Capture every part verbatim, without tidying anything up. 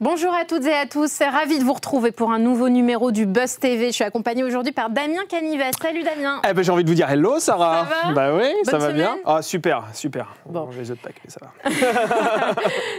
Bonjour à toutes et à tous, ravi de vous retrouver pour un nouveau numéro du Buzz T V. Je suis accompagnée aujourd'hui par Damien Canivet. Salut Damien. Eh ben, j'ai envie de vous dire hello Sarah. Ça va? Bah oui, bonne ça va semaine. Bien. Ah oh, super, super. Bon, j'ai les autres paquets, ça va.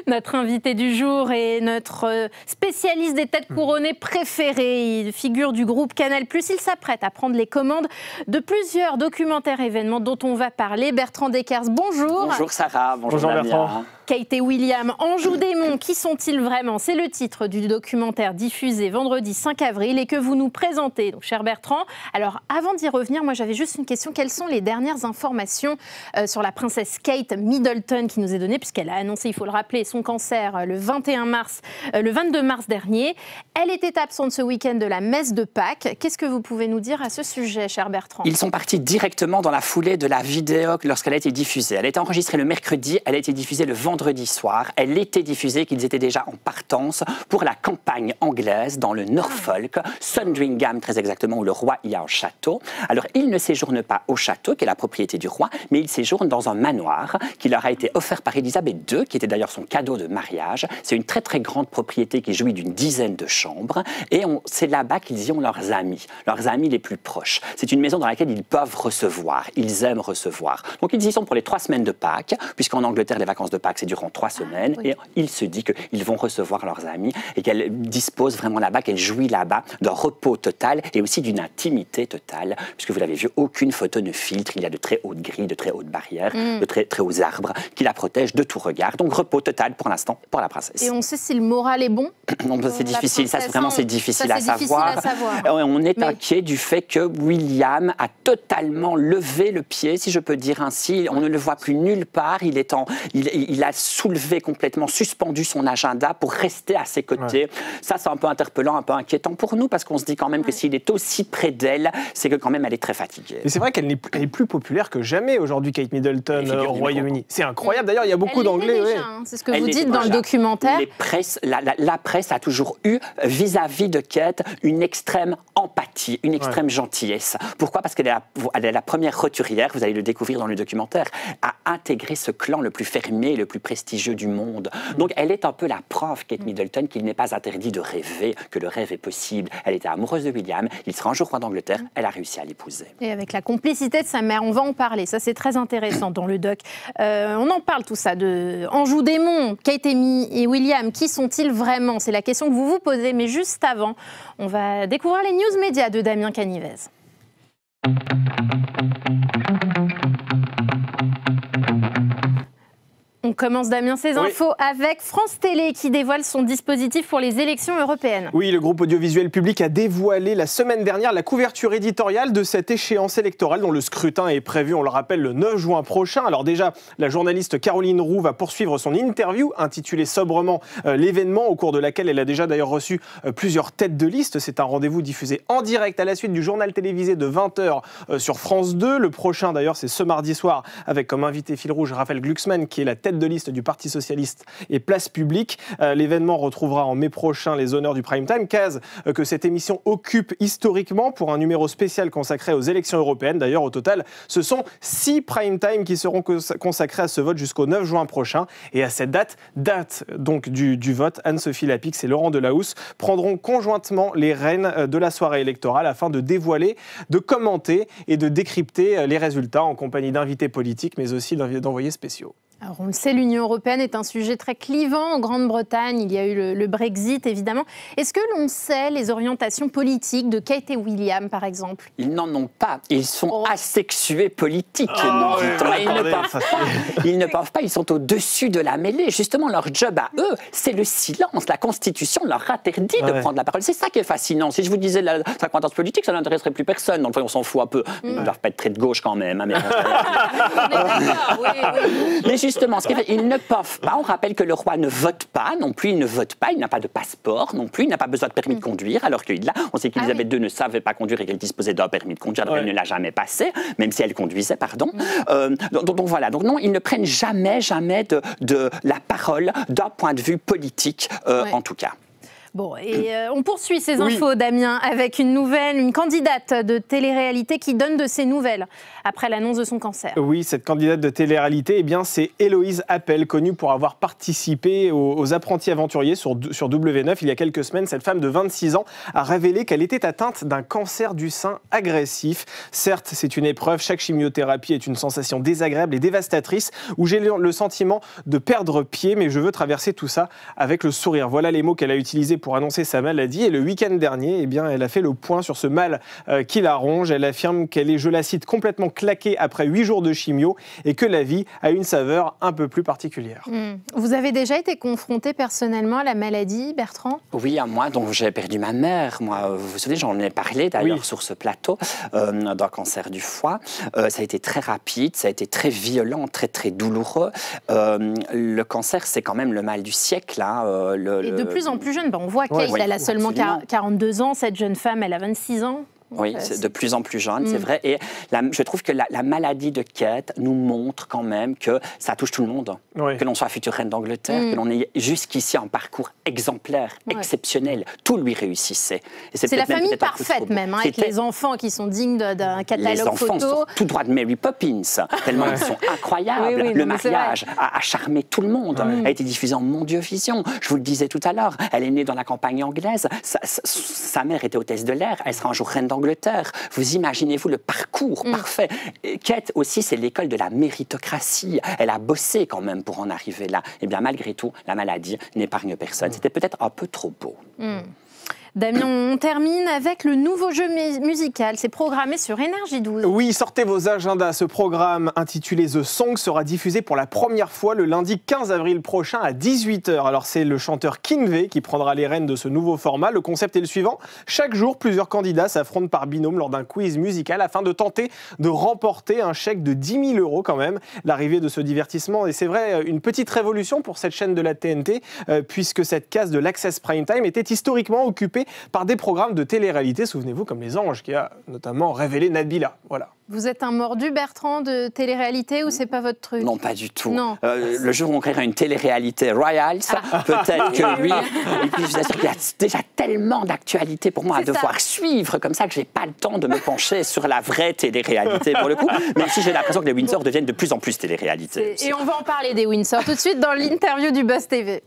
Notre invité du jour est notre spécialiste des têtes couronnées préférées. Il figure du groupe Canal plus. Il s'apprête à prendre les commandes de plusieurs documentaires événements dont on va parler. Bertrand Deckers, bonjour. Bonjour Sarah, bonjour, bonjour Bertrand. Kate et William, Anjou Démon, qui sont-ils vraiment? C'est le titre du documentaire diffusé vendredi cinq avril et que vous nous présentez, donc, cher Bertrand. Alors, avant d'y revenir, moi j'avais juste une question. Quelles sont les dernières informations euh, sur la princesse Kate Middleton qui nous est donnée, puisqu'elle a annoncé, il faut le rappeler, son cancer euh, le, vingt et un mars, euh, le vingt-deux mars dernier. Elle était absente ce week-end de la messe de Pâques. Qu'est-ce que vous pouvez nous dire à ce sujet, cher Bertrand? Ils sont partis directement dans la foulée de la vidéo lorsqu'elle a été diffusée. Elle a été enregistrée le mercredi, elle a été diffusée le vendredi. vendredi soir, elle était diffusée qu'ils étaient déjà en partance pour la campagne anglaise dans le Norfolk, Sandringham très exactement, où le roi y a un château. Alors, ils ne séjournent pas au château, qui est la propriété du roi, mais ils séjournent dans un manoir qui leur a été offert par Élisabeth deux, qui était d'ailleurs son cadeau de mariage. C'est une très très grande propriété qui jouit d'une dizaine de chambres, et c'est là-bas qu'ils y ont leurs amis, leurs amis les plus proches. C'est une maison dans laquelle ils peuvent recevoir, ils aiment recevoir. Donc ils y sont pour les trois semaines de Pâques, puisqu'en Angleterre, les vacances de Pâques, c'est durant trois semaines, ah, oui. Et il se dit qu'ils vont recevoir leurs amis et qu'elle dispose vraiment là-bas, qu'elle jouit là-bas d'un repos total et aussi d'une intimité totale, puisque vous l'avez vu, aucune photo ne filtre, il y a de très hautes grilles, de très hautes barrières, mm. de très, très hauts arbres qui la protègent de tout regard. Donc repos total pour l'instant pour la princesse. Et on sait si le moral est bon? C'est difficile, ça vraiment c'est difficile, ça, à, savoir. difficile à savoir. Et on est Mais... inquiet du fait que William a totalement levé le pied, si je peux dire ainsi, on ne le voit plus nulle part, il est en... Il, il a soulevé complètement, suspendu son agenda pour rester à ses côtés. Ouais. Ça, c'est un peu interpellant, un peu inquiétant pour nous, parce qu'on se dit quand même que s'il est aussi près d'elle, c'est que quand même elle est très fatiguée. Mais c'est vrai qu'elle est plus populaire que jamais aujourd'hui, Kate Middleton, au Royaume-Uni. C'est incroyable, d'ailleurs, il y a beaucoup d'anglais. Ouais. Hein, c'est ce que elle vous dites dans déjà. le documentaire. Les presses, la, la, la presse a toujours eu, vis-à-vis de Kate, une extrême empathie, une extrême ouais. gentillesse. Pourquoi? Parce qu'elle est, est la première roturière, vous allez le découvrir dans le documentaire, à intégrer ce clan le plus fermé, le plus prestigieux du monde. Donc elle est un peu la preuve, Kate Middleton, qu'il n'est pas interdit de rêver, que le rêve est possible. Elle était amoureuse de William, il sera un jour roi d'Angleterre, elle a réussi à l'épouser. Et avec la complicité de sa mère, on va en parler, ça c'est très intéressant dans le doc. Euh, on en parle tout ça, de Anjou Démon, Kate et William, qui sont-ils vraiment? C'est la question que vous vous posez, mais juste avant, on va découvrir les news médias de Damien Canivet. On commence, Damien, ces oui. infos avec France Télé qui dévoile son dispositif pour les élections européennes. Oui, le groupe audiovisuel public a dévoilé la semaine dernière la couverture éditoriale de cette échéance électorale dont le scrutin est prévu, on le rappelle, le neuf juin prochain. Alors déjà, la journaliste Caroline Roux va poursuivre son interview intitulée sobrement euh, l'événement, au cours de laquelle elle a déjà d'ailleurs reçu euh, plusieurs têtes de liste. C'est un rendez-vous diffusé en direct à la suite du journal télévisé de vingt heures euh, sur France deux. Le prochain d'ailleurs, c'est ce mardi soir avec comme invité fil rouge Raphaël Glucksmann qui est la tête de liste du Parti Socialiste et Place Publique. Euh, L'événement retrouvera en mai prochain les honneurs du prime time, case euh, que cette émission occupe historiquement pour un numéro spécial consacré aux élections européennes. D'ailleurs, au total, ce sont six prime time qui seront consacrés à ce vote jusqu'au neuf juin prochain. Et à cette date, date donc du, du vote, Anne-Sophie Lapix et Laurent Delahousse prendront conjointement les rênes de la soirée électorale afin de dévoiler, de commenter et de décrypter les résultats en compagnie d'invités politiques, mais aussi d'envoyés spéciaux. Alors on le sait, l'Union européenne est un sujet très clivant en Grande-Bretagne. Il y a eu le, le Brexit, évidemment. Est-ce que l'on sait les orientations politiques de Kate et William, par exemple? Ils n'en ont pas. Ils sont oh. asexués politiques, oh, nous dit-on. Ils ne peuvent pas. Ils ne peuvent pas. Ils sont au-dessus de la mêlée. Justement, leur job à eux, c'est le silence. La Constitution leur interdit ouais. de prendre la parole. C'est ça qui est fascinant. Si je vous disais la cinquante ans politique, ça n'intéresserait plus personne. Donc, on s'en fout un peu. Mm. Ils ne doivent pas être très de gauche quand même. Hein, mais on est d'accord, oui, oui. Mais justement, ce qu'ils ne peuvent pas, on rappelle que le roi ne vote pas non plus, il ne vote pas, il n'a pas de passeport non plus, il n'a pas besoin de permis de conduire, alors qu'il l'a. On sait qu'Élisabeth ah, oui. deux ne savait pas conduire et qu'elle disposait d'un permis de conduire, alors ouais. elle ne l'a jamais passé, même si elle conduisait, pardon. Mm. Euh, donc, donc, donc voilà, donc non, ils ne prennent jamais, jamais de, de la parole d'un point de vue politique, euh, ouais. en tout cas. Bon, et euh, on poursuit ces infos, oui. Damien, avec une nouvelle, une candidate de télé-réalité qui donne de ses nouvelles après l'annonce de son cancer. Oui, cette candidate de télé-réalité, eh bien, c'est Héloïse Appel, connue pour avoir participé aux, aux apprentis aventuriers sur, sur W neuf. Il y a quelques semaines, cette femme de vingt-six ans a révélé qu'elle était atteinte d'un cancer du sein agressif. Certes, c'est une épreuve, chaque chimiothérapie est une sensation désagréable et dévastatrice où j'ai le sentiment de perdre pied, mais je veux traverser tout ça avec le sourire. Voilà les mots qu'elle a utilisés pour pour annoncer sa maladie. Et le week-end dernier, eh bien, elle a fait le point sur ce mal euh, qui la ronge. Elle affirme qu'elle est, je la cite, complètement claquée après huit jours de chimio et que la vie a une saveur un peu plus particulière. Mmh. Vous avez déjà été confronté personnellement à la maladie, Bertrand? Oui, à moi, donc j'ai perdu ma mère. Moi, vous vous souvenez, j'en ai parlé d'ailleurs oui. sur ce plateau euh, d'un cancer du foie. Euh, ça a été très rapide, ça a été très violent, très très douloureux. Euh, le cancer, c'est quand même le mal du siècle. Hein. Euh, le, et de le... plus en plus jeune, ben, on voit On voit Kate, ouais, elle a seulement quarante-deux ans, cette jeune femme, elle a vingt-six ans. Oui, c'est de plus en plus jeune, mm. c'est vrai. Et la, je trouve que la, la maladie de Kate nous montre quand même que ça touche tout le monde. Oui. Que l'on soit future reine d'Angleterre, mm. que l'on ait jusqu'ici un parcours exemplaire, ouais. exceptionnel. Tout lui réussissait. C'est la famille parfaite même, hein, avec les enfants qui sont dignes d'un catalogue photo. Les enfants photo. Sont tout droit de Mary Poppins, tellement ils sont incroyables. Oui, oui, le non, mariage a, a charmé tout le monde, mm. a été diffusé en Mon Dieu Vision. Je vous le disais tout à l'heure, elle est née dans la campagne anglaise. Sa, sa, sa mère était hôtesse de l'air, elle sera un jour reine d'Angleterre. Angleterre. Vous imaginez-vous le parcours mmh. parfait. Kate aussi, c'est l'école de la méritocratie. Elle a bossé quand même pour en arriver là. Et bien malgré tout, la maladie n'épargne personne. C'était peut-être un peu trop beau. Mmh. Damien, on termine avec le nouveau jeu musical. C'est programmé sur Énergie douze. Oui, sortez vos agendas. Ce programme intitulé The Song sera diffusé pour la première fois le lundi quinze avril prochain à dix-huit heures. Alors c'est le chanteur Canivet qui prendra les rênes de ce nouveau format. Le concept est le suivant. Chaque jour, plusieurs candidats s'affrontent par binôme lors d'un quiz musical afin de tenter de remporter un chèque de dix mille euros quand même. L'arrivée de ce divertissement, et c'est vrai, une petite révolution pour cette chaîne de la T N T euh, puisque cette case de l'Access Prime Time était historiquement occupée par des programmes de télé-réalité, souvenez-vous, comme Les Anges, qui a notamment révélé Nabila. Voilà. Vous êtes un mordu, Bertrand, de télé-réalité ou c'est pas votre truc? Non, pas du tout. Non. Euh, le jour où on créera une télé-réalité royale, ah. peut-être que oui. Et puis je vous assure qu'il y a déjà tellement d'actualités pour moi à devoir ça. suivre, comme ça que j'ai pas le temps de me pencher sur la vraie télé-réalité pour le coup, même si j'ai l'impression que les Windsor bon. deviennent de plus en plus télé-réalité. Et on va en parler des Windsor tout de suite dans l'interview du Buzz T V.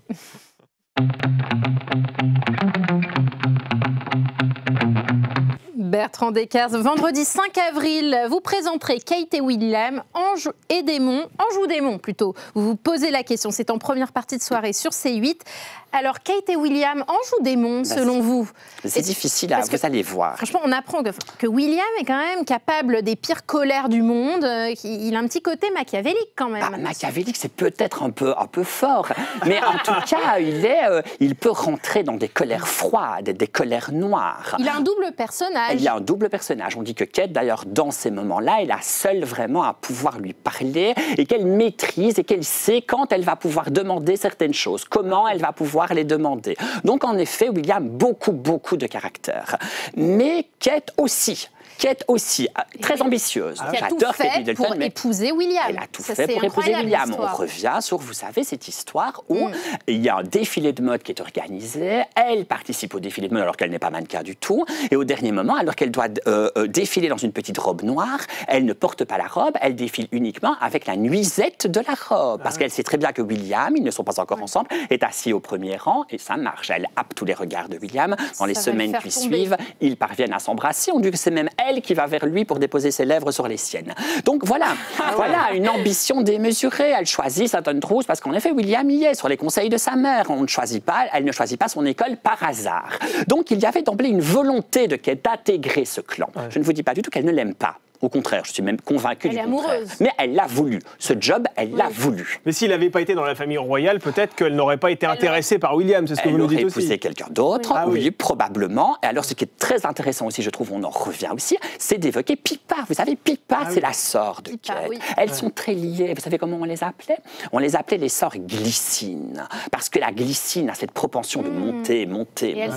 Bertrand Deckers, vendredi cinq avril, vous présenterez Kate et William, Ange et Démon, Ange ou Démon plutôt. Vous vous posez la question, c'est en première partie de soirée sur C huit. Alors Kate et William, Ange ou Démon bah, selon vous? C'est difficile, à, que, vous allez voir. Franchement, on apprend que, que William est quand même capable des pires colères du monde. Il a un petit côté machiavélique quand même. Bah, machiavélique, c'est peut-être un peu, un peu fort, mais en tout cas, il, est, euh, il peut rentrer dans des colères froides, des colères noires. Il a un double personnage. Il a un double personnage. On dit que Kate, d'ailleurs, dans ces moments-là, est la seule vraiment à pouvoir lui parler et qu'elle maîtrise et qu'elle sait quand elle va pouvoir demander certaines choses, comment elle va pouvoir les demander. Donc, en effet, William a beaucoup, beaucoup de caractère. Mais Kate aussi. Kate aussi, très ambitieuse. J'adore Kate Middleton. Pour mais épouser William. Elle a tout ça, fait pour épouser William. On revient sur, vous savez, cette histoire où mm. il y a un défilé de mode qui est organisé. Elle participe au défilé de mode alors qu'elle n'est pas mannequin du tout. Et au dernier moment, alors qu'elle doit euh, défiler dans une petite robe noire, elle ne porte pas la robe, elle défile uniquement avec la nuisette de la robe. Parce ah. qu'elle sait très bien que William, ils ne sont pas encore mm. ensemble, est assis au premier rang et ça marche. Elle happe tous les regards de William. Dans ça les semaines qui suivent, ils parviennent à s'embrasser. On dit que c'est même elle qui va vers lui pour déposer ses lèvres sur les siennes. Donc voilà, ah ouais. voilà une ambition démesurée. Elle choisit sa tonne trousse parce qu'en effet, William y est sur les conseils de sa mère. On ne choisit pas, elle ne choisit pas son école par hasard. Donc il y avait d'emblée une volonté de Kate d'intégrer ce clan. Ouais. Je ne vous dis pas du tout qu'elle ne l'aime pas. Au contraire, je suis même convaincue du contraire. Mais elle l'a voulu. Ce job, elle l'a voulu. Mais s'il n'avait pas été dans la famille royale, peut-être qu'elle n'aurait pas été intéressée par William, c'est ce que vous nous dites aussi. Elle aurait épousé quelqu'un d'autre, oui, probablement. Et alors, ce qui est très intéressant aussi, je trouve, on en revient aussi, c'est d'évoquer Pippa. Vous savez, Pippa, c'est la sœur de Kate. Elles sont très liées. Vous savez comment on les appelait? On les appelait les sœurs glycines. Parce que la glycine a cette propension de monter, monter, monter.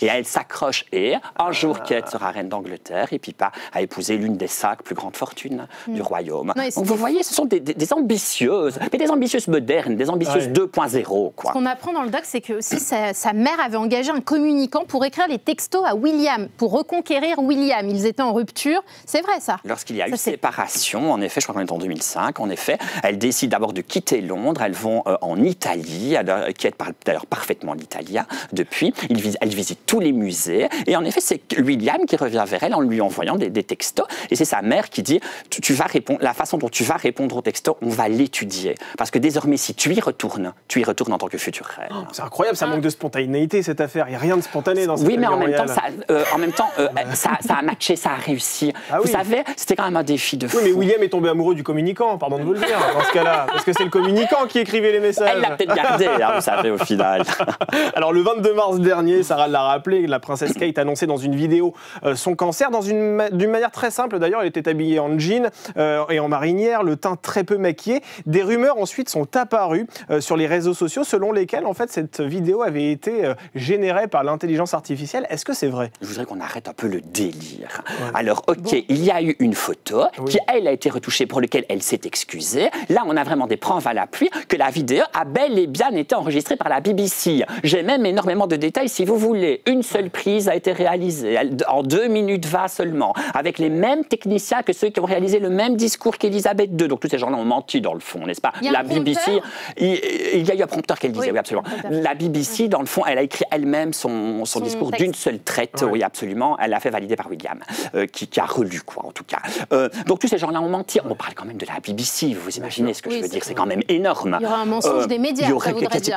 Et elle s'accroche. Et un jour, Kate sera reine d'Angleterre et Pippa a épousé l'une des cinq plus grandes fortunes mmh. du royaume. Non, donc vous voyez, ce sont des, des, des ambitieuses, mais des ambitieuses modernes, des ambitieuses ouais. deux point zéro. Quoi. Ce qu'on apprend dans le doc, c'est que aussi, sa, sa mère avait engagé un communicant pour écrire les textos à William, pour reconquérir William. Ils étaient en rupture, c'est vrai ça. Lorsqu'il y a ça, eu séparation, en effet, je crois qu'on est en deux mille cinq, en effet, elles décident d'abord de quitter Londres, elles vont euh, en Italie, euh, Kate parle d'ailleurs parfaitement l'italien depuis, elles visitent, elle visite tous les musées, et en effet, c'est William qui revient vers elle en lui envoyant des, des textos, et c'est sa mère qui dit, tu, tu vas répondre, la façon dont tu vas répondre au texto, on va l'étudier. Parce que désormais, si tu y retournes, tu y retournes en tant que future reine. Oh, c'est incroyable, ça ah. manque de spontanéité, cette affaire. Il n'y a rien de spontané dans cette affaire. Oui, mais en même, temps, ça, euh, en même temps, euh, ça, ça a matché, ça a réussi. Ah, vous oui. savez, c'était quand même un défi de fou. Oui, mais William est tombé amoureux du communicant, pardon de vous le dire, dans ce cas-là. Parce que c'est le communicant qui écrivait les messages. Elle l'a peut-être gardé, hein, vous savez, au final. Alors, le vingt-deux mars dernier, Sarah l'a rappelé, la princesse Kate annonçait dans une vidéo euh, son cancer, dans une ma d'une manière très simple d'ailleurs. Elle était habillée en jean euh, et en marinière, le teint très peu maquillé. Des rumeurs ensuite sont apparues euh, sur les réseaux sociaux, selon lesquelles en fait cette vidéo avait été euh, générée par l'intelligence artificielle. Est-ce que c'est vrai? Je voudrais qu'on arrête un peu le délire. Ouais. Alors, ok, bon. Il y a eu une photo oui. qui, elle, a été retouchée, pour laquelle elle s'est excusée. Là, on a vraiment des preuves à l'appui que la vidéo a bel et bien été enregistrée par la B B C. J'ai même énormément de détails, si vous voulez. Une seule prise a été réalisée, en deux minutes vingt seulement, avec les mêmes techniques que ceux qui ont réalisé le même discours qu'Élisabeth deux. Donc tous ces gens-là ont menti dans le fond, n'est-ce pas? La B B C, il, il y a eu un prompteur qu'elle disait, oui, oui absolument. La B B C, oui. dans le fond, elle a écrit elle-même son, son, son discours d'une seule traite, oui. oui absolument, elle l'a fait valider par William, euh, qui, qui a relu quoi en tout cas. Euh, donc tous ces gens-là ont menti, on parle quand même de la B B C, vous imaginez ce que oui, je veux dire, c'est quand même énorme. Il y aura un mensonge euh, des médias, il y aurait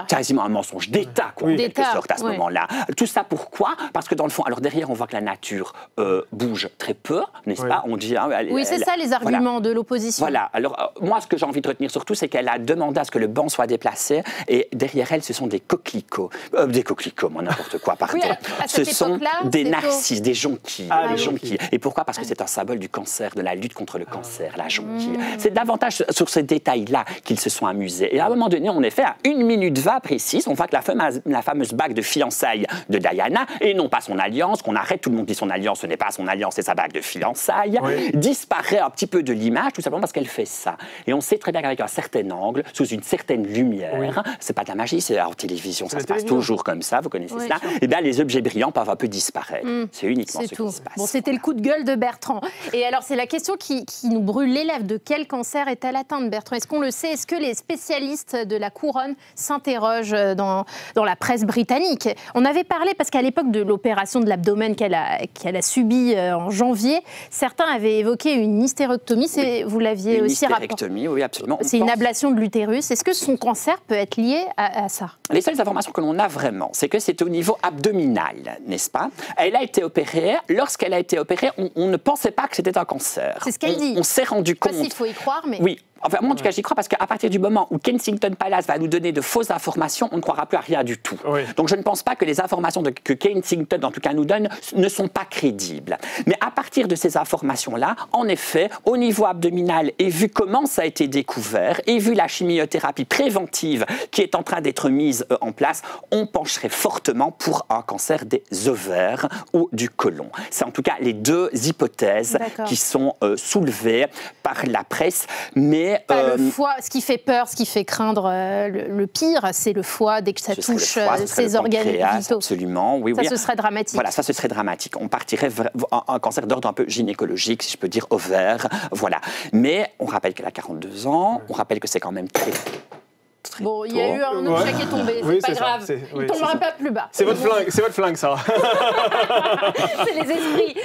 quasiment un mensonge d'État, quoi, oui. en quelque sorte, à ce oui. moment-là. Tout ça pourquoi? Parce que dans le fond, alors derrière on voit que la nature euh, bouge très peu, n'est-ce oui. pas? On dit, hein, elle, oui, c'est ça les arguments voilà. de l'opposition. Voilà. Alors, euh, moi, ce que j'ai envie de retenir surtout, c'est qu'elle a demandé à ce que le banc soit déplacé et derrière elle, ce sont des coquelicots. Euh, des coquelicots, moi, n'importe quoi, pardon. Oui, à, à ce sont des narcisses, tôt. des jonquilles. Ah, des oui. jonquilles. Et pourquoi? Parce que c'est un symbole du cancer, de la lutte contre le cancer, la jonquille. Mmh. C'est davantage sur ces détails-là qu'ils se sont amusés. Et à un moment donné, en effet, à une minute vingt précise, on voit que la fameuse, la fameuse bague de fiançailles de Diana, et non pas son alliance, qu'on arrête, tout le monde dit son alliance, ce n'est pas son alliance, c'est sa bague de fiançailles. Oui. disparaît un petit peu de l'image, tout simplement parce qu'elle fait ça. Et on sait très bien qu'avec un certain angle, sous une certaine lumière, oui. c'est pas de la magie, c'est en télévision, ça se passe toujours comme ça, vous connaissez oui, ça, sûr. et bien les objets brillants peuvent un peu disparaître. Mmh. C'est uniquement ce tout. qui se passe. Bon, c'était voilà. le coup de gueule de Bertrand. Et alors, c'est la question qui, qui nous brûle les lèvres, de quel cancer est-elle atteinte, Bertrand? Est-ce qu'on le sait? Est-ce que les spécialistes de la couronne s'interrogent dans, dans la presse britannique? On avait parlé, parce qu'à l'époque de l'opération de l'abdomen qu'elle a, qu'elle a subie en janvier, certains avait évoqué une hystérectomie, oui. vous l'aviez aussi rappelé. Une hystérectomie, oui, absolument. C'est une ablation de l'utérus. Est-ce que son cancer peut être lié à, à ça? Les seules informations que l'on a vraiment, c'est que c'est au niveau abdominal, n'est-ce pas? Elle a été opérée. Lorsqu'elle a été opérée, on, on ne pensait pas que c'était un cancer. C'est ce qu'elle dit. On s'est rendu compte. Je sais pas s'il faut y croire, mais... Oui. Enfin, moi, en tout cas, j'y crois parce qu'à partir du moment où Kensington Palace va nous donner de fausses informations, on ne croira plus à rien du tout. Oui. Donc, je ne pense pas que les informations de, que Kensington, en tout cas, nous donne ne sont pas crédibles. Mais à partir de ces informations-là, en effet, au niveau abdominal, et vu comment ça a été découvert, et vu la chimiothérapie préventive qui est en train d'être mise en place, on pencherait fortement pour un cancer des ovaires ou du côlon. C'est en tout cas les deux hypothèses qui sont euh, soulevées par la presse, mais Pas euh, le foie, ce qui fait peur, ce qui fait craindre euh, le, le pire, c'est le foie dès que ça touche foie, euh, ses organes vitaux. Absolument, oui, ça, oui. Ça, ce serait dramatique. Voilà, ça, ce serait dramatique. On partirait un, un cancer d'ordre un peu gynécologique, si je peux dire, ovaire, voilà. Mais on rappelle qu'elle a quarante-deux ans, on rappelle que c'est quand même très... enregistré. Bon, il y a eu un objet ouais. qui est tombé, c'est oui, pas grave. Ça, il ne oui, tombera pas plus bas. C'est votre, votre flingue, ça. C'est les esprits.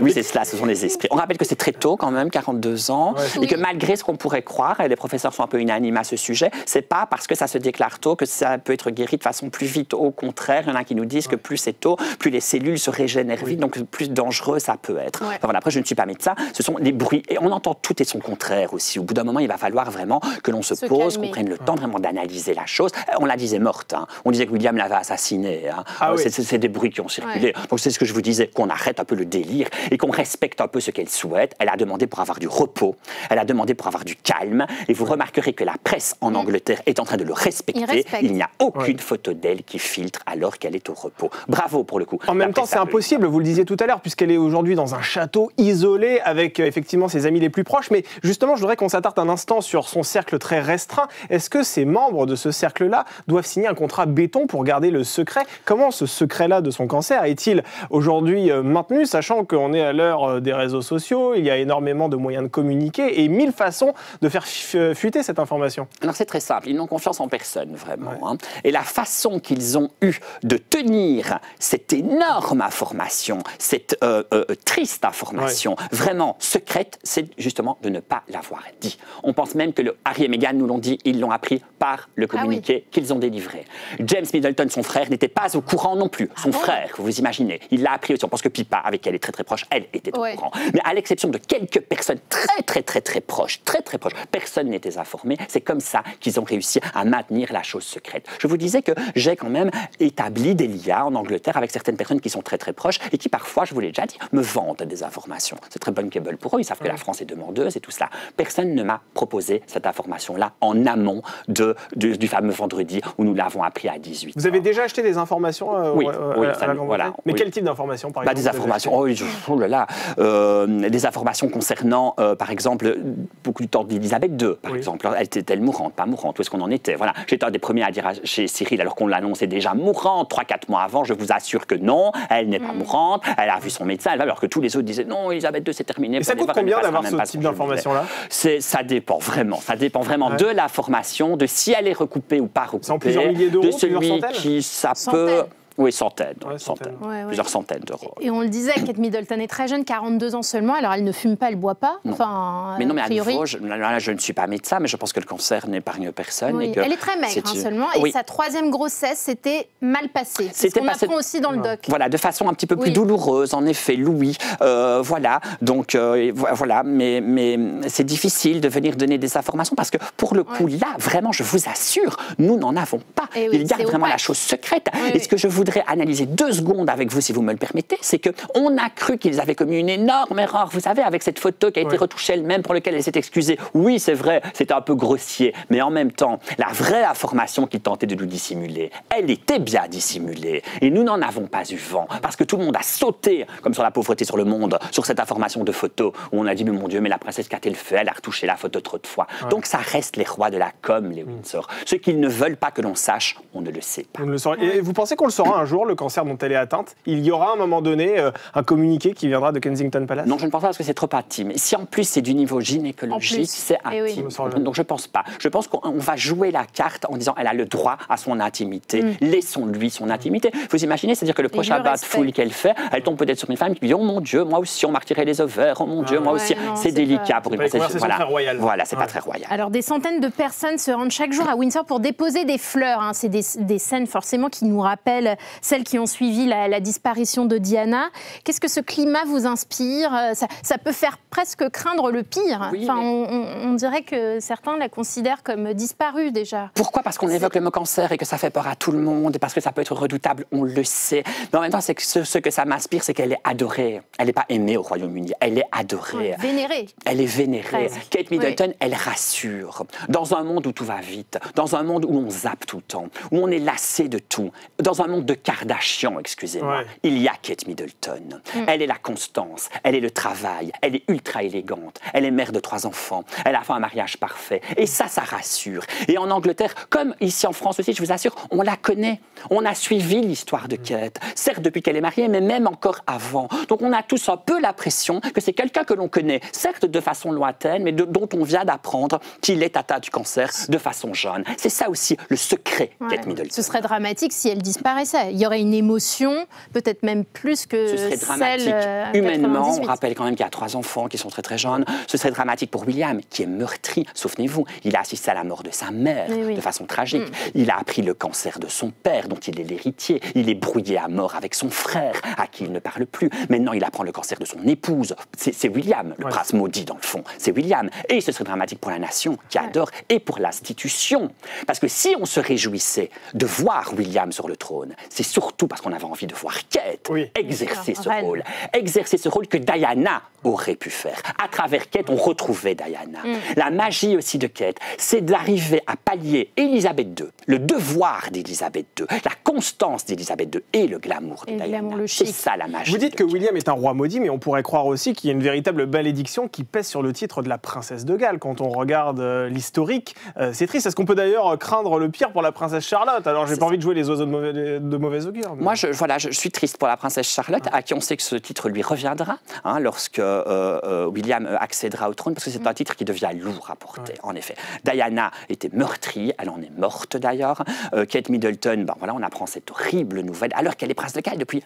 Oui, c'est cela, ce sont les esprits. On rappelle que c'est très tôt quand même, quarante-deux ans, ouais. et oui. que malgré ce qu'on pourrait croire, et les professeurs sont un peu unanimes à ce sujet, c'est pas parce que ça se déclare tôt que ça peut être guéri de façon plus vite. Au contraire, il y en a qui nous disent ouais. que plus c'est tôt, plus les cellules se régénèrent oui. vite, donc plus dangereux ça peut être. Ouais. Enfin, voilà, après, je ne suis pas médecin, ce sont les bruits, et on entend tout et son contraire aussi. Au bout d'un moment, il va falloir vraiment que l'on se, se pose, qu'on prenne le temps vraiment d'analyser la chose. On la disait morte, hein. On disait que William l'avait assassinée. Hein. Ah euh, oui. C'est des bruits qui ont circulé. Ouais. Donc c'est ce que je vous disais, qu'on arrête un peu le délire et qu'on respecte un peu ce qu'elle souhaite. Elle a demandé pour avoir du repos, elle a demandé pour avoir du calme, et vous remarquerez que la presse en Angleterre est en train de le respecter. Il n'y a aucune ouais. photo d'elle qui filtre alors qu'elle est au repos. Bravo pour le coup. En même temps, c'est impossible, vous le disiez tout à l'heure, puisqu'elle est aujourd'hui dans un château isolé avec euh, effectivement ses amis les plus proches, mais justement, je voudrais qu'on s'attarde un instant sur son cercle très restreint. Est-ce que ces membres de ce cercle-là doivent signer un contrat béton pour garder le secret? Comment ce secret-là de son cancer est-il aujourd'hui maintenu, sachant qu'on est à l'heure des réseaux sociaux, il y a énormément de moyens de communiquer et mille façons de faire fuiter cette information? Alors c'est très simple, ils n'ont confiance en personne, vraiment. Ouais. Hein. Et la façon qu'ils ont eue de tenir cette énorme information, cette euh, euh, triste information, ouais. vraiment secrète, c'est justement de ne pas l'avoir dit. On pense même que le Harry et Meghan nous l'ont dit, ils l'ont appris par le communiqué ah oui. qu'ils ont délivré. James Middleton, son frère, n'était pas au courant non plus. Son ah bon frère, vous imaginez, il l'a appris aussi. On pense que Pippa, avec elle est très très proche, elle était ouais. au courant. Mais à l'exception de quelques personnes très très très très proches, très très proches, personne n'était informé. C'est comme ça qu'ils ont réussi à maintenir la chose secrète. Je vous disais que j'ai quand même établi des liens en Angleterre avec certaines personnes qui sont très très proches et qui parfois, je vous l'ai déjà dit, me vendent des informations. C'est très bankable pour eux, ils savent ouais. que la France est demandeuse et tout cela. Personne ne m'a proposé cette information-là en amont de, de, du fameux vendredi où nous l'avons appris à dix-huit heures. Vous avez déjà acheté des informations euh, Oui, euh, oui à, ça, à voilà. Mais oui. quel type d'informations, par bah, exemple? Des informations, oh, oh là là, euh, des informations concernant, euh, par exemple, beaucoup du temps d'Élisabeth deux, par oui. exemple. Elle était-elle mourante, pas mourante? Où est-ce qu'on en était? Voilà. J'étais un des premiers à dire à, chez Cyril, alors qu'on l'annonçait déjà mourante, trois quatre mois avant, je vous assure que non, elle n'est pas mmh. mourante, elle a vu son médecin, alors que tous les autres disaient non, Élisabeth deux, c'est terminé. Et ça coûte combien d'avoir ce type d'informations-là? Ça dépend vraiment, ça dépend vraiment ouais. de la formation, de si elle est recoupée ou pas recoupée, en plusieurs milliers d'euros, de celui qui ça centaines. peut... Oui, centaines, ouais, centaines. centaines. Ouais, ouais. plusieurs centaines d'euros. Et on le disait, Kate Middleton est très jeune, quarante-deux ans seulement, alors elle ne fume pas, elle ne boit pas. Non. Enfin, mais non, mais à nouveau, je, là, je ne suis pas médecin, mais je pense que le cancer n'épargne personne. Oui. Et que elle est très maigre est, hein, seulement, oui. et sa troisième grossesse s'était mal passée. C'est ce qu'on passé... apprend aussi dans ouais. le doc. Voilà, de façon un petit peu plus oui. douloureuse, en effet, Louis. Euh, voilà, donc euh, voilà, mais, mais c'est difficile de venir donner des informations parce que pour le coup, ouais. là, vraiment, je vous assure, nous n'en avons pas. Oui, il garde vraiment opaque. la chose secrète. Oui, et ce oui. que je vous Je voudrais analyser deux secondes avec vous, si vous me le permettez, c'est qu'on a cru qu'ils avaient commis une énorme erreur, vous savez, avec cette photo qui a été ouais. retouchée elle-même, pour laquelle elle s'est excusée. Oui, c'est vrai, c'était un peu grossier, mais en même temps, la vraie information qu'ils tentaient de nous dissimuler, elle était bien dissimulée, et nous n'en avons pas eu vent, parce que tout le monde a sauté, comme sur la pauvreté sur le monde, sur cette information de photo, où on a dit, mais mon Dieu, mais la princesse, qu'a-t-elle fait? Elle a retouché la photo trop de fois. Ouais. Donc ça reste les rois de la com, les Windsor. Mmh. Ce qu'ils ne veulent pas que l'on sache, on ne le sait pas. On le saura. Et vous pensez qu'on le saura un jour, le cancer dont elle est atteinte? Il y aura à un moment donné euh, un communiqué qui viendra de Kensington Palace? Non, je ne pense pas, parce que c'est trop intime. Si en plus c'est du niveau gynécologique, c'est intime. Oui. Donc je ne pense pas. Je pense qu'on va jouer la carte en disant elle a le droit à son intimité. Mm. Laissons-lui son intimité. Vous imaginez, c'est-à-dire que le prochain bat de foule qu'elle fait, elle tombe peut-être sur une femme qui dit oh mon Dieu, moi aussi on m'a retiré les ovaires, oh mon Dieu, ah, moi ouais, aussi. C'est délicat pas... pour une personne. Voilà, très royal. voilà c'est ouais. pas très royal. Alors des centaines de personnes se rendent chaque jour à Windsor pour déposer des fleurs. Hein. C'est des, des scènes forcément qui nous rappellent celles qui ont suivi la, la disparition de Diana. Qu'est-ce que ce climat vous inspire? Ça, ça peut faire presque craindre le pire. Oui, enfin, mais... on, on dirait que certains la considèrent comme disparue déjà. Pourquoi? Parce qu'on évoque le mot cancer et que ça fait peur à tout le monde et parce que ça peut être redoutable, on le sait. Mais en même temps, c'est que ce, ce que ça m'inspire, c'est qu'elle est adorée. Elle n'est pas aimée au Royaume-Uni, elle est adorée. Ouais, vénérée. Elle est vénérée. Presque. Kate Middleton, oui. elle rassure. Dans un monde où tout va vite, dans un monde où on zappe tout le temps, où on est lassé de tout, dans un monde de de Kardashian, excusez-moi, ouais. il y a Kate Middleton. Mm. Elle est la constance, elle est le travail, elle est ultra élégante, elle est mère de trois enfants, elle a fait un mariage parfait. Et ça, ça rassure. Et en Angleterre, comme ici en France aussi, je vous assure, on la connaît. On a suivi l'histoire de Kate, certes depuis qu'elle est mariée, mais même encore avant. Donc on a tous un peu la pression que c'est quelqu'un que l'on connaît, certes de façon lointaine, mais de, dont on vient d'apprendre qu'il est atteint du cancer de façon jeune. C'est ça aussi le secret ouais. Kate Middleton. Ce serait dramatique si elle disparaissait. Il y aurait une émotion, peut-être même plus que celle... Ce serait dramatique euh, humainement. On rappelle quand même qu'il y a trois enfants qui sont très très jeunes. Ce serait dramatique pour William, qui est meurtri. Souvenez-vous, il a assisté à la mort de sa mère oui. de façon tragique. Mm. Il a appris le cancer de son père, dont il est l'héritier. Il est brouillé à mort avec son frère, à qui il ne parle plus. Maintenant, il apprend le cancer de son épouse. C'est William, le ouais. prince maudit dans le fond. C'est William. Et ce serait dramatique pour la nation, qui ouais. adore, et pour l'institution. Parce que si on se réjouissait de voir William sur le trône, c'est surtout parce qu'on avait envie de voir Kate oui. exercer ce rôle. Exercer ce rôle que Diana aurait pu faire. À travers Kate, on retrouvait Diana. Mm. La magie aussi de Kate, c'est d'arriver à pallier Élisabeth deux, le devoir d'Élisabeth deux, la constance d'Élisabeth deux et le glamour de et Diana. C'est ça la magie. Vous dites que Kate. William est un roi maudit, mais on pourrait croire aussi qu'il y a une véritable malédiction qui pèse sur le titre de la princesse de Galles. Quand on regarde euh, l'historique, euh, c'est triste. Est-ce qu'on peut d'ailleurs craindre le pire pour la princesse Charlotte? Alors, j'ai pas envie de jouer les oiseaux de mauvais, de mauvais augure. Mais... Moi, je, voilà, je, je suis triste pour la princesse Charlotte, ah. à qui on sait que ce titre lui reviendra hein, lorsque euh, euh, William accédera au trône, parce que c'est un titre qui devient lourd à porter, ouais. en effet. Diana était meurtrie, elle en est morte d'ailleurs. Euh, Kate Middleton, ben, voilà, on apprend cette horrible nouvelle, alors qu'elle est princesse de Galles depuis...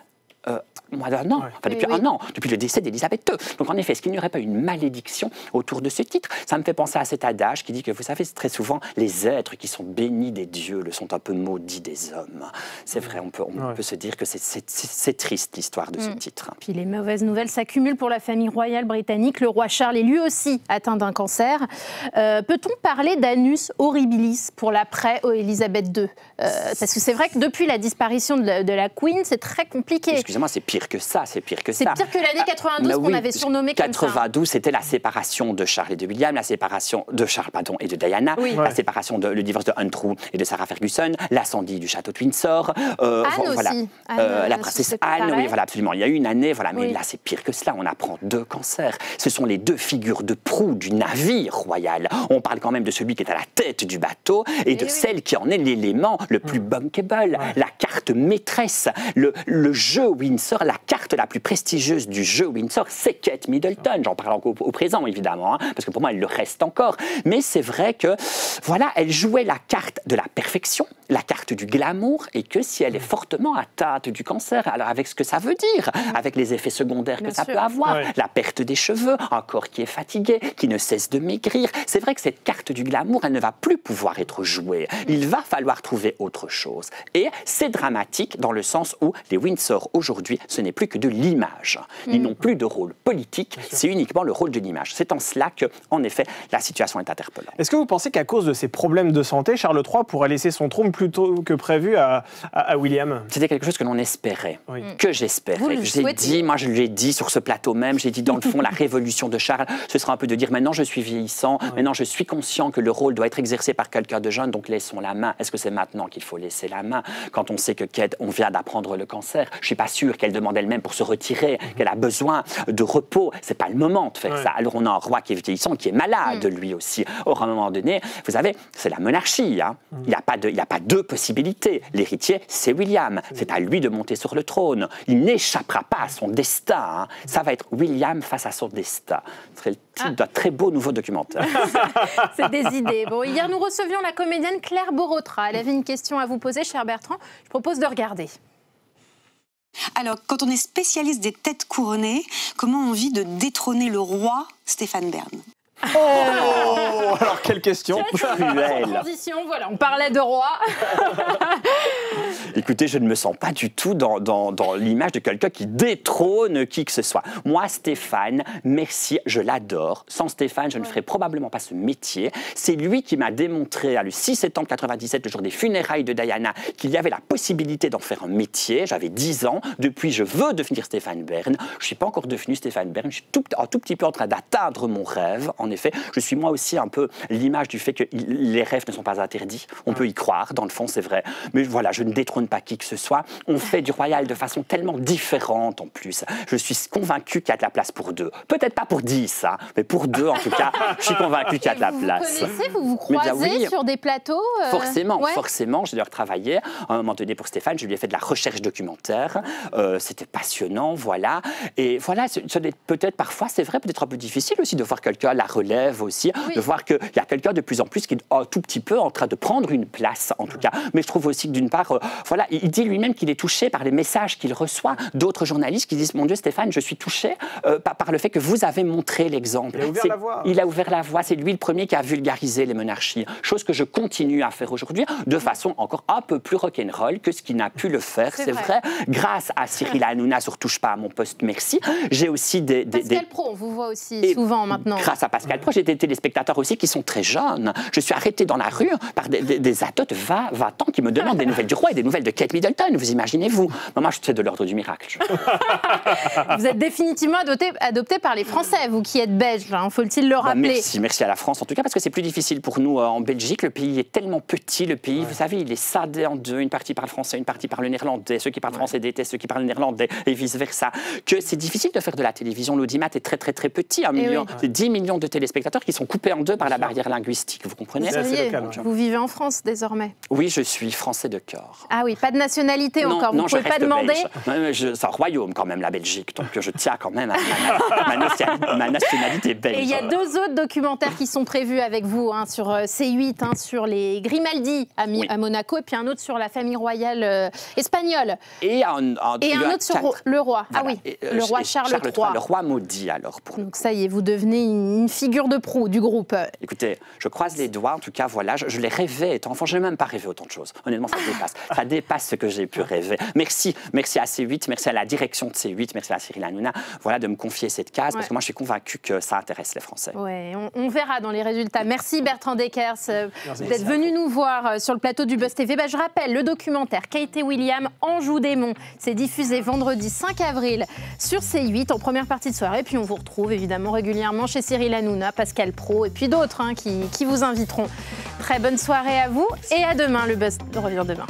Euh, moins d'un an, ouais. enfin depuis oui, oui. un an, depuis le décès d'Élisabeth deux. Donc en effet, est-ce qu'il n'y aurait pas une malédiction autour de ce titre? Ça me fait penser à cet adage qui dit que, vous savez, très souvent, les êtres qui sont bénis des dieux le sont un peu maudits des hommes. C'est vrai, on peut, on ouais. peut se dire que c'est triste l'histoire de mmh. ce titre. Puis les mauvaises nouvelles s'accumulent pour la famille royale britannique. Le roi Charles est lui aussi atteint d'un cancer. Euh, Peut-on parler d'anus horribilis pour l'après-Élisabeth deux? euh, Parce que c'est vrai que depuis la disparition de la, de la Queen, c'est très compliqué. Excusez-moi, c'est pire que ça, c'est pire que ça. C'est pire que l'année quatre-vingt-douze qu'on oui, avait surnommée comme ça. quatre-vingt-douze, c'était la séparation de Charles et de William, la séparation de Charles pardon, et de Diana, oui. ouais. la séparation de le divorce de Andrew et de Sarah Ferguson, l'incendie du château de Windsor, euh, Anne voilà, aussi. Anne, euh, la princesse Anne, oui, voilà, absolument. Il y a eu une année, voilà, mais oui. là c'est pire que cela. On apprend deux cancers. Ce sont les deux figures de proue du navire royal. On parle quand même de celui qui est à la tête du bateau et, et de oui. celle qui en est l'élément le plus mmh. bankable, ouais. la carte maîtresse, le, le jeu Windsor, la carte la plus prestigieuse du jeu Windsor, c'est Kate Middleton. J'en parle encore au présent, évidemment, hein, parce que pour moi, elle le reste encore. Mais c'est vrai que, voilà, elle jouait la carte de la perfection, la carte du glamour, et que si elle est fortement atteinte du cancer, alors avec ce que ça veut dire, avec les effets secondaires Bien que ça sûr. peut avoir, ouais. la perte des cheveux, un corps qui est fatigué, qui ne cesse de maigrir, c'est vrai que cette carte du glamour, elle ne va plus pouvoir être jouée. Il va falloir trouver autre chose. Et c'est dramatique dans le sens où les Windsor, aujourd'hui, Aujourd'hui, ce n'est plus que de l'image. Ils mmh. n'ont plus de rôle politique, c'est uniquement le rôle de l'image. C'est en cela que, en effet, la situation est interpellante. Est-ce que vous pensez qu'à cause de ses problèmes de santé, Charles trois pourrait laisser son trône plus tôt que prévu à, à, à William? C'était quelque chose que l'on espérait, oui. que j'espérais. J'ai dit, moi je l'ai dit sur ce plateau même, j'ai dit dans le fond, la révolution de Charles, ce sera un peu de dire maintenant je suis vieillissant, oui. maintenant je suis conscient que le rôle doit être exercé par quelqu'un de jeune, donc laissons la main. Est-ce que c'est maintenant qu'il faut laisser la main? Quand on sait que Kate, on vient d'apprendre le cancer, je suis pas qu'elle demande elle-même pour se retirer, mmh. qu'elle a besoin de repos, c'est pas le moment de faire ouais. ça. Alors on a un roi qui est vieillissant, qui est malade mmh. lui aussi. Or, à un moment donné, vous savez, c'est la monarchie. Hein. Mmh. Il n'y a pas de, il n'y a pas deux possibilités. L'héritier, c'est William. Mmh. C'est à lui de monter sur le trône. Il n'échappera pas à son destin. Hein. Mmh. Ça va être William face à son destin. Ce serait le titre ah. d'un très beau nouveau documentaire. C'est des idées. Bon, hier, nous recevions la comédienne Claire Borotra. Elle avait une question à vous poser, cher Bertrand. Je propose de regarder. Alors, quand on est spécialiste des têtes couronnées, comment on vit de détrôner le roi Stéphane Bern? Oh! Alors, quelle question cruelle. Voilà, on parlait de roi. Écoutez, je ne me sens pas du tout dans, dans, dans l'image de quelqu'un qui détrône qui que ce soit. Moi, Stéphane, merci, je l'adore. Sans Stéphane, je ne ferais probablement pas ce métier. C'est lui qui m'a démontré, le six septembre mille neuf cent quatre-vingt-dix-sept, le jour des funérailles de Diana, qu'il y avait la possibilité d'en faire un métier. J'avais dix ans. Depuis, je veux devenir Stéphane Bern. Je ne suis pas encore devenu Stéphane Bern. Je suis tout, un tout petit peu en train d'atteindre mon rêve en en effet, je suis moi aussi un peu l'image du fait que les rêves ne sont pas interdits. On peut y croire, dans le fond, c'est vrai. Mais voilà, je ne détrône pas qui que ce soit. On fait du royal de façon tellement différente en plus. Je suis convaincue qu'il y a de la place pour deux. Peut-être pas pour dix, hein, mais pour deux, en tout cas, je suis convaincue qu'il y a de la place. Vous connaissez, vous vous croisez bien, oui, sur des plateaux euh... Forcément, ouais. forcément. J'ai d'ailleurs travaillé. À un moment donné, pour Stéphane, je lui ai fait de la recherche documentaire. Euh, C'était passionnant, voilà. Et voilà, peut-être parfois, c'est vrai, peut-être un peu difficile aussi de voir quelqu'un la relève aussi, oui. de voir qu'il y a quelqu'un de plus en plus qui est un tout petit peu en train de prendre une place, en tout cas. Mais je trouve aussi que d'une part, euh, voilà, il dit lui-même qu'il est touché par les messages qu'il reçoit d'autres journalistes qui disent « Mon Dieu, Stéphane, je suis touché euh, par, par le fait que vous avez montré l'exemple. » Il a ouvert la voie. Il a ouvert la voie. C'est lui le premier qui a vulgarisé les monarchies. Chose que je continue à faire aujourd'hui de façon encore un peu plus rock'n'roll que ce qu'il n'a pu le faire, c'est vrai. vrai. Grâce à Cyril Hanouna, sur Touche pas à mon poste, merci. J'ai aussi des... des Pascal des... Pro, on vous voit aussi Et souvent maintenant. Grâce à Pascal Pro, j'ai des téléspectateurs aussi qui sont très jeunes. Je suis arrêté dans la rue par des, des, des ados de vingt, vingt ans qui me demandent des nouvelles du roi et des nouvelles de Kate Middleton, vous imaginez-vous. Moi, je suis de l'ordre du miracle. Vous êtes définitivement adopté, adopté par les Français, vous qui êtes belge, hein, faut-il le rappeler. Ben, merci, merci à la France en tout cas, parce que c'est plus difficile pour nous euh, en Belgique. Le pays est tellement petit, le pays, ouais. vous savez, il est scindé en deux, une partie parle français, une partie parle néerlandais, ceux qui parlent ouais. français détestent ceux qui parlent néerlandais et vice-versa, que c'est difficile de faire de la télévision. L'audimat est très très très petit, un million, oui. ouais. dix millions de téléspectateurs qui sont coupés en deux par la barrière linguistique, vous comprenez. Vous, seriez, local, vous vivez en France désormais. Oui, je suis français de cœur. Ah oui, pas de nationalité non, encore, vous ne pouvez pas demander. C'est un royaume quand même, la Belgique, donc je tiens quand même à ma, ma, ma nationalité belge. Et il y a deux autres documentaires qui sont prévus avec vous, hein, sur C huit, hein, sur les Grimaldi à, oui. à Monaco, et puis un autre sur la famille royale euh, espagnole. Et un, un, et un autre sur quatre... le roi, voilà. ah oui, et, euh, le roi Charles, Charles trois. trois. Le roi maudit alors. Pour donc ça y est, vous devenez une figure de proue du groupe. Écoutez, je croise les doigts, en tout cas, voilà, je, je les rêvais étant enfant, je n'ai même pas rêvé autant de choses. Honnêtement, ça dépasse, ça dépasse ce que j'ai pu rêver. Merci, merci à C huit, merci à la direction de C huit, merci à Cyril Hanouna, voilà, de me confier cette case, ouais. parce que moi, je suis convaincue que ça intéresse les Français. Ouais, on, on verra dans les résultats. Merci Bertrand Deckers d'être venu nous voir sur le plateau du Buzz T V. Bah, je rappelle, le documentaire Kate et William, Anjou-Démon, c'est diffusé vendredi cinq avril sur C huit en première partie de soirée, puis on vous retrouve évidemment régulièrement chez Cyril Hanouna, Pascal Pro et puis d'autres hein, qui, qui vous inviteront. Très bonne soirée à vous et à demain, le Buzz revient demain.